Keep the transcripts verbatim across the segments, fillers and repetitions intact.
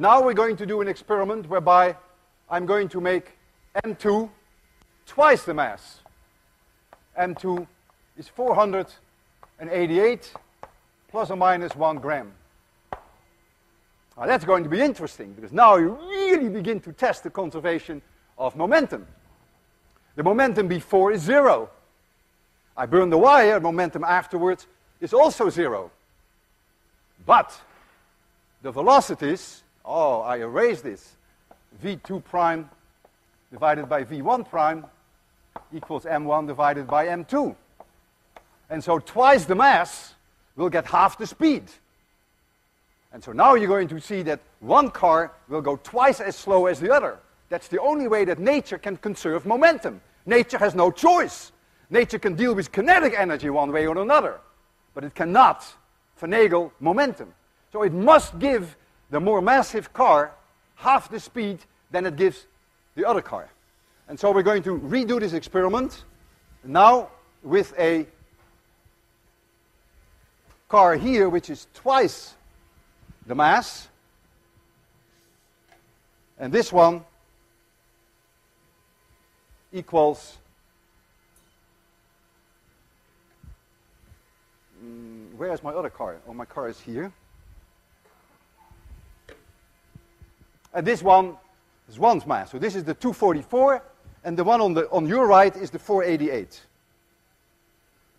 Now we're going to do an experiment whereby I'm going to make M two twice the mass. M two is four hundred eighty-eight plus or minus one gram. Now that's going to be interesting, because now you really begin to test the conservation of momentum. The momentum before is zero. I burn the wire, momentum afterwards is also zero. But the velocities, oh, I erase this, v two prime divided by v one prime equals m one divided by m two. And so twice the mass will get half the speed. And so now you're going to see that one car will go twice as slow as the other. That's the only way that nature can conserve momentum. Nature has no choice. Nature can deal with kinetic energy one way or another, but it cannot finagle momentum. So it must give the more massive car half the speed than it gives the other car. And so we're going to redo this experiment now with a car here, which is twice the mass, and this one equals mm, where's my other car? Oh, my car is here. And this one is one's mass. So this is the two forty-four, and the one on the on your right is the four eighty-eight.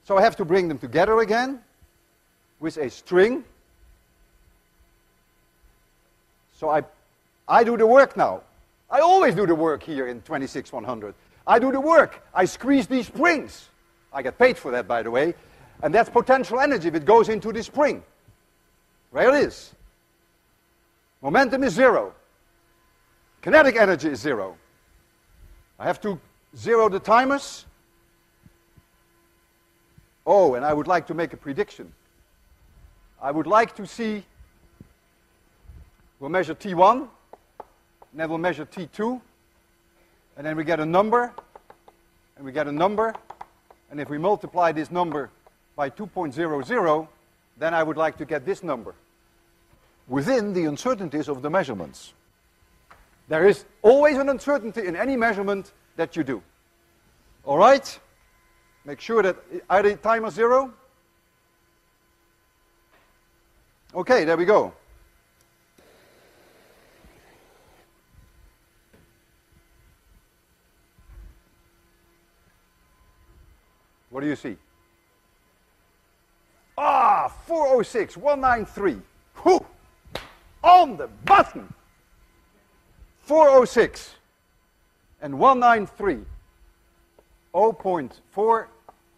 So I have to bring them together again with a string. So I I do the work now. I always do the work here in twenty-six one hundred. I do the work. I squeeze these springs. I get paid for that, by the way. And that's potential energy that goes into the spring. There it is. Momentum is zero. Kinetic energy is zero. I have to zero the timers. Oh, and I would like to make a prediction. I would like to see, we'll measure T one, and then we'll measure T two, and then we get a number, and we get a number, and if we multiply this number by two point zero zero, then I would like to get this number. Within the uncertainties of the measurements. There is always an uncertainty in any measurement that you do. All right? Make sure that, are the timers zero? Okay, there we go. What do you see? Ah, four oh six, one ninety-three. Whew! On the button! four oh six and one ninety-three. zero point four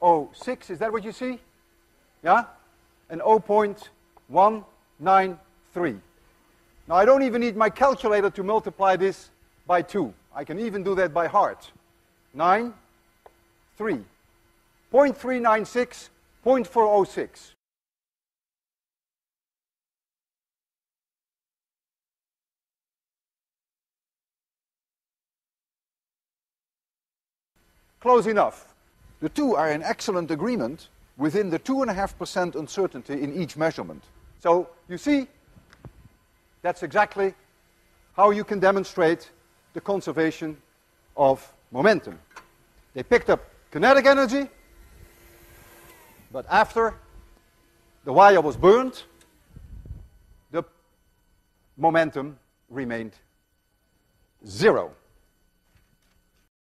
zero six, is that what you see? Yeah? And zero point one nine three. Now, I don't even need my calculator to multiply this by two. I can even do that by heart. nine, three. zero point three nine six, zero point four zero six. Close enough. The two are in excellent agreement within the two point five percent uncertainty in each measurement. So you see, that's exactly how you can demonstrate the conservation of momentum. They picked up kinetic energy, but after the wire was burned, the momentum remained zero.